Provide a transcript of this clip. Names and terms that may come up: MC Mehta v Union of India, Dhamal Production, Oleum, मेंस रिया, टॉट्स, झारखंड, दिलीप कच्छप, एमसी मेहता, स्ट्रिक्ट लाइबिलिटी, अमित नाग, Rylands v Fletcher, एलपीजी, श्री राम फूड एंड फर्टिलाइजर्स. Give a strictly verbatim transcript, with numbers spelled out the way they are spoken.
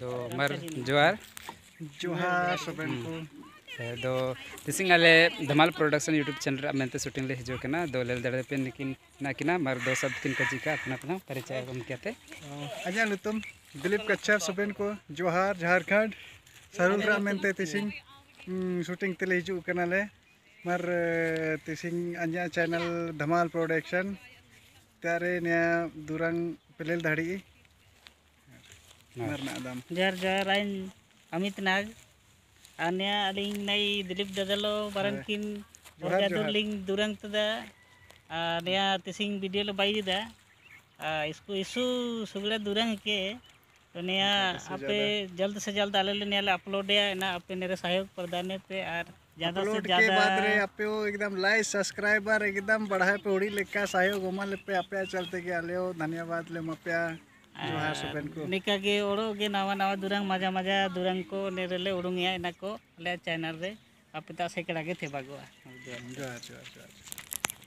दो मर जोहार जोहार दो तीसिंग आले धमाल प्रोडक्शन यूट्यूब चैनल मेनते शूटिंग ले हिजो केना दो लेल दड़े पे लेकिन ना किना मर दो सब तीन कजी का अपना अपना परिचय हम कहते अजा नुतम दिलीप कच्छप सुबेन को जोहार झारखंड सरुलरा मेनते तीसिंग शूटिंग ते ले हिजो केना ले मर तीसिंग अजा चैनल धमाल प्रोडक्शन तारे ने दुरंग पेलेल धड़ी जर जर आइन अमित नाग आने अलिंग नई दिलीप ददलो बरनकिन और ददलिंग दुरंग तदा आने तिसिंग वीडियो लो बाई दा इसको इसु सुगला दुरंग के तो ने आपे जल्द से जल्द आले ले ने अपलोड या ना आपे मेरे सहयोग प्रदान पे और ज्यादा से ज्यादा के बाद रे आपे वो एकदम लाइक सब्सक्राइबर एकदम बढ़ाए पे उड़ी लेका सहयोग ओमल पे आपे चलते के आले हो धन्यवाद ले मप्या जोहार सुबेन को निका के ओड़ो के नवा नवा दुरंग मजा मजा दुरंग को नेरेले उड़ुंगिया इनको ले चैनल रे आपता सेकड़ा के थेबागो जोहार जोहार जोहार।